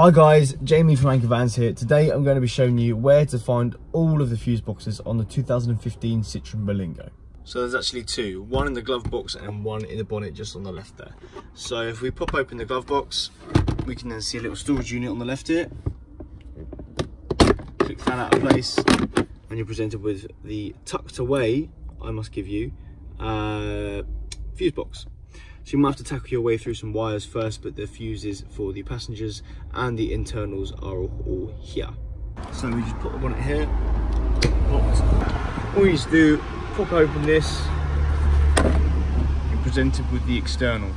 Hi guys, Jamie from Anchor Vans here. Today I'm going to be showing you where to find all of the fuse boxes on the 2015 Citroen Berlingo. So there's actually two, one in the glove box and one in the bonnet just on the left there. So if we pop open the glove box, we can then see a little storage unit on the left here. Click that out of place and you're presented with the tucked away, I must give you, fuse box. So you might have to tackle your way through some wires first, but the fuses for the passengers and the internals are all here. So we just put the bonnet here. All you need to do, pop open this, you're presented with the external.